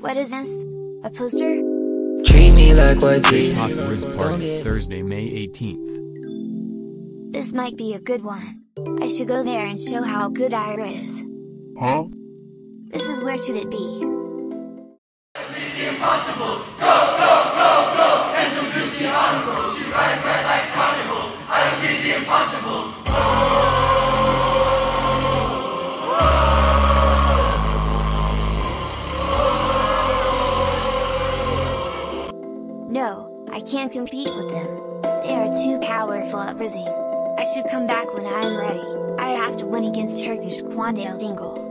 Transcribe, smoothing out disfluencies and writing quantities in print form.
What is this? A poster? Treat me like YG. Hot party, Thursday, May 18th. This might be a good one. I should go there and show how good Ira is. Huh? This is where should it be? Make the impossible! Go, go, go, go! And some Gucci honorable! You ride red like carnival! I don't need the impossible! Oh! No, I can't compete with them. They are too powerful at Brazil. I should come back when I am ready. I have to win against Turkish Quandale Dingle.